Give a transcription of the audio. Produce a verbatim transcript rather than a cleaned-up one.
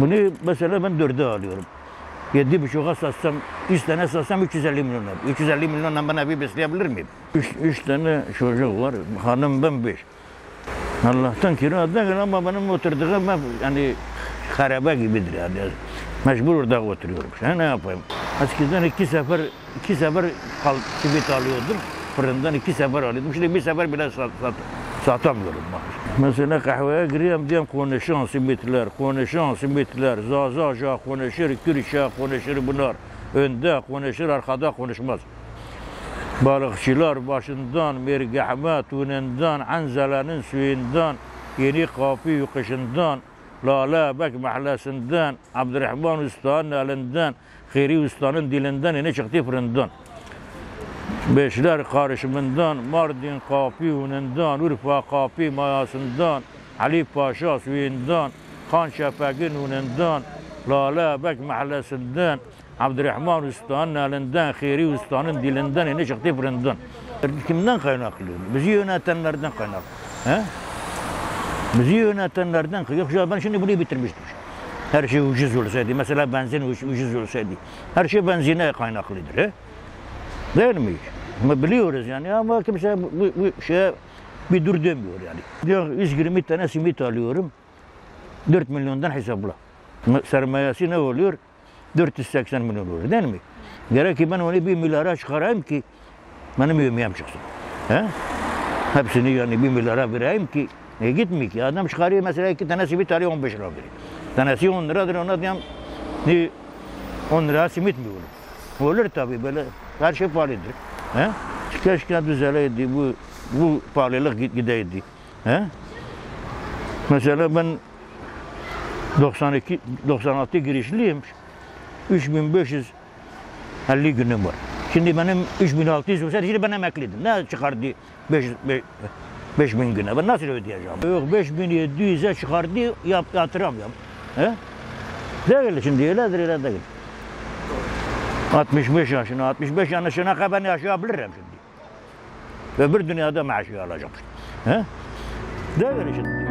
بني مثلا من دردا عليهم يدي بشو غصة سام إستنا سام يجزالي ملنا يجزالي ملنا بنا بي بس ليه بلرمي إش إستنا شو جوار خانم بنبش Allah tankirin adına ama benim oturduğum ben yani haraba gibidir yani mecbur orada oturuyorum. Yani ne yapayım? Eskiden iki sefer iki sefer kal simit alıyordum fırından iki sefer alıyordum şimdi bir sefer bile sat, sat, satamıyorum. Mesela kahveye gireyim diyeyim konuşan simitler, konuşan simitler, zazaca konuşur, kürşa konuşur bunlar önde konuşur arkada konuşmaz. Balıkçılar başından, mergahmet önünden, Anzele'nin suyundan, Yeni Kapı yokuşundan, Lale Öbek mahallesinden, Abdurrahman Usta'nın elinden, Xeyri Usta'nın dilinden, yeni çıktı fırından. Beşler karışımından, Mardin Kapı önünden, Urfa Kapı mayasından, Ali Paşa suyundan, Kanşepek'in önünden, Lale Öbek mahallesinden, Abdurrahman Usta'nın elinden, Xeyri Usta'nın dilinden, yeni çıktı fırından. Kimden kaynaklı? Bizi yönetenlerden kaynaklı. Bizi yönetenlerden kaynaklı. Yoksa ben şimdi bunu bitirmiştim. Her şey ucuz olsaydı, mesela benzin ucuz olsaydı. Her şey benzine kaynaklıdır. He? Değil mi? Ama biliyoruz yani ama kimse bu, bu şeye bir dur demiyor yani. Diyor, yüz yirmi tane simit alıyorum, dört milyondan hesapla. Sermayesi ne oluyor? dört yüz seksen milyon olur değil mi? Gerek ki ben onu bir milyara çıkarayım ki benim yemeğim çıksın. He? Hepsini yani bir milyara vereyim ki e, gitmiyor ki. Adam çıkarıyor mesela iki tane simit alıyor on beş lira veriyor. Tanesi on liradır ona diyeyim ne on lira simit mi olur? Olur tabii böyle her şey pahalıdır. He? Keşke düzeleydi bu bu pahalılık gideydi. He? Mesela ben doksan iki doksan altı girişliyim. üç bin beş yüz elli günüm var. Şimdi benim üç bin altı yüz olsaydı şimdi ben emeklidim. Ne çıkardı beş bin güne? Ben nasıl ödeyeceğim? Yok beş bin yedi yüze çıkardı yap, yatıramıyorum. He? Değil şimdi öyledir öyle değil. altmış beş yaşına altmış beş yaşına kadar ben yaşayabilirim şimdi. Öbür dünyada maaşı alacağım. He? Değil şimdi.